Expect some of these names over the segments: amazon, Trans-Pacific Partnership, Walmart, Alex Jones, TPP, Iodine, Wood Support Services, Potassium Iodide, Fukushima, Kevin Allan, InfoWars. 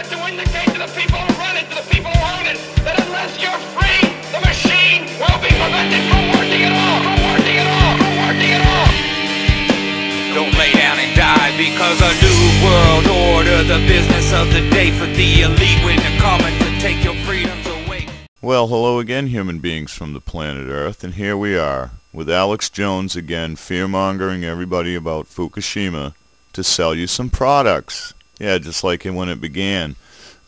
got to indicate to the people who run it, to the people who own it, that unless you're free, the machine will be prevented from working at all, Don't lay down and die because a new world order, the business of the day for the elite, when they're coming to take your freedoms away. Well, hello again, human beings from the planet Earth, and here we are with Alex Jones again, fear-mongering everybody about Fukushima to sell you some products. Yeah, just like when it began.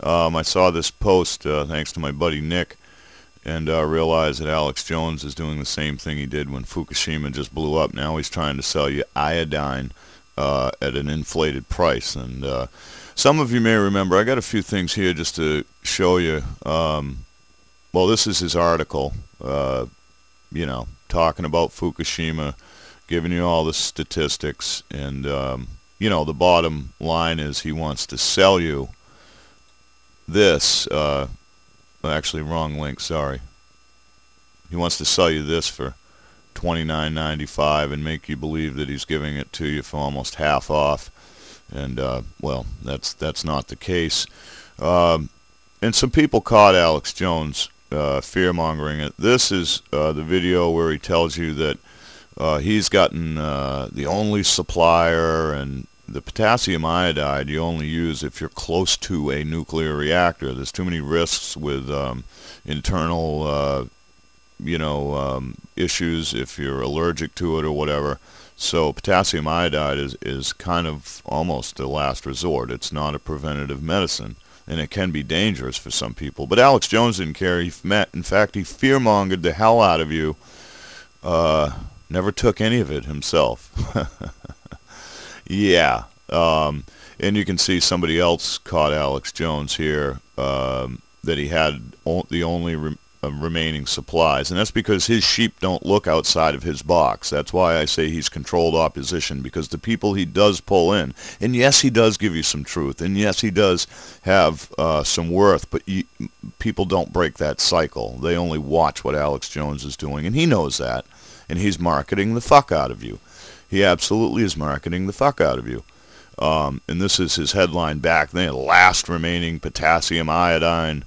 I saw this post thanks to my buddy Nick, and realized that Alex Jones is doing the same thing he did when Fukushima just blew up. Now he's trying to sell you iodine at an inflated price. And some of you may remember, I got a few things here just to show you. Well, this is his article, you know, talking about Fukushima, giving you all the statistics, and you know, the bottom line is he wants to sell you this, actually wrong link, sorry. He wants to sell you this for $29.95 and make you believe that he's giving it to you for almost half off, and well, that's not the case. And some people caught Alex Jones fear-mongering it. This is the video where he tells you that he's gotten the only supplier, and the potassium iodide you only use if you're close to a nuclear reactor. There's too many risks with internal you know, issues if you're allergic to it or whatever. So potassium iodide is kind of almost a last resort. It's not a preventative medicine, and it can be dangerous for some people. But Alex Jones didn't care. In fact, he fear-mongered the hell out of you. Never took any of it himself. Yeah, and you can see somebody else caught Alex Jones here, that he had the only remaining supplies, and that's because his sheep don't look outside of his box. That's why I say he's controlled opposition, because the people he does pull in, and yes, he does give you some truth, and yes, he does have some worth, but people don't break that cycle. They only watch what Alex Jones is doing, and he knows that, and he's marketing the fuck out of you. He absolutely is marketing the fuck out of you. And this is his headline back then, last remaining potassium iodide.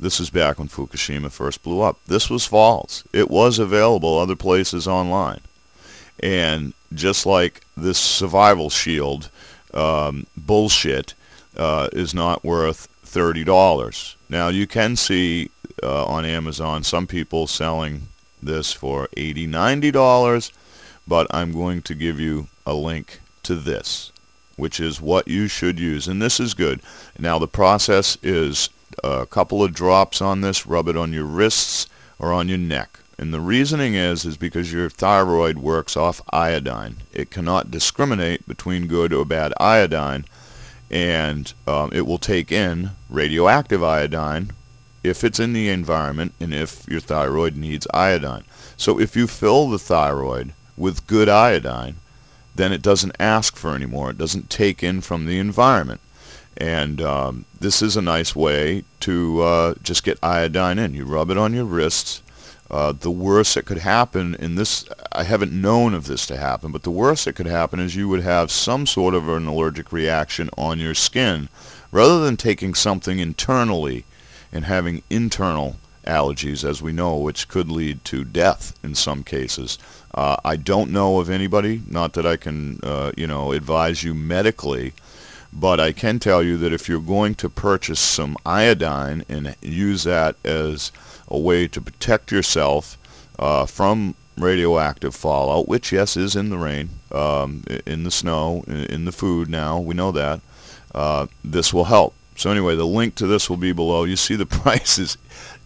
This is back when Fukushima first blew up. This was false. It was available other places online. And just like this survival shield bullshit is not worth $30. Now you can see on Amazon some people selling this for $80, $90. But I'm going to give you a link to this, which is what you should use, and this is good. Now the process is a couple of drops on this, rub it on your wrists or on your neck, and the reasoning is because your thyroid works off iodine. It cannot discriminate between good or bad iodine, and it will take in radioactive iodine if it's in the environment and if your thyroid needs iodine. So if you fill the thyroid with good iodine, then it doesn't ask for any more. It doesn't take in from the environment. And this is a nice way to just get iodine in. You rub it on your wrists. The worst that could happen in this, I haven't known of this to happen, but the worst that could happen is you would have some sort of an allergic reaction on your skin, rather than taking something internally and having internal allergies, as we know, which could lead to death in some cases. I don't know of anybody, not that I can you know, advise you medically, but I can tell you that if you're going to purchase some iodine and use that as a way to protect yourself from radioactive fallout, which yes, is in the rain, in the snow, in the food now, we know that, this will help. So anyway, the link to this will be below. You see the price is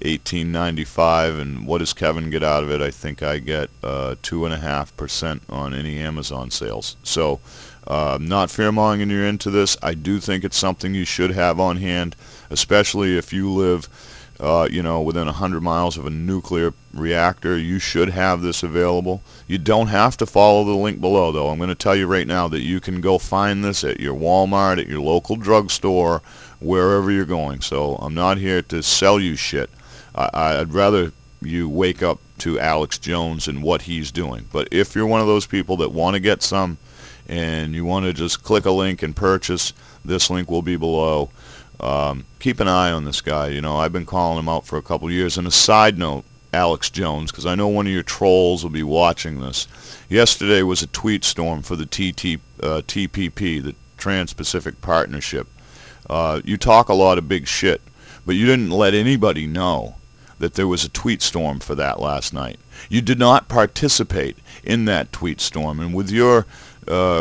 $18.95, and what does Kevin get out of it? I think I get 2.5% on any Amazon sales. So not fear-mongering you into this. I do think it's something you should have on hand, especially if you live you know, within 100 miles of a nuclear reactor. You should have this available. You don't have to follow the link below, though. I'm going to tell you right now that you can go find this at your Walmart, at your local drugstore, wherever you're going. So I'm not here to sell you shit. I'd rather you wake up to Alex Jones and what he's doing. But if you're one of those people that want to get some and you want to just click a link and purchase, this link will be below. Keep an eye on this guy. You know, I've been calling him out for a couple years. And a side note, Alex Jones, because I know one of your trolls will be watching this. Yesterday was a tweet storm for the TPP, the Trans-Pacific Partnership. You talk a lot of big shit, but you didn't let anybody know that there was a tweet storm for that last night. You did not participate in that tweet storm, and with your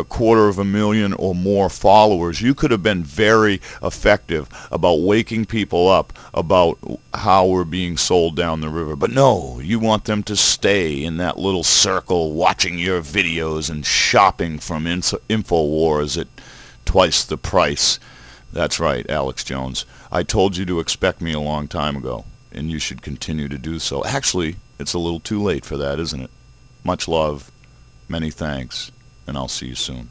quarter of a million or more followers, you could have been very effective about waking people up about how we're being sold down the river. But no, you want them to stay in that little circle watching your videos and shopping from InfoWars at twice the price. That's right, Alex Jones. I told you to expect me a long time ago, and you should continue to do so. Actually, it's a little too late for that, isn't it? Much love, many thanks, and I'll see you soon.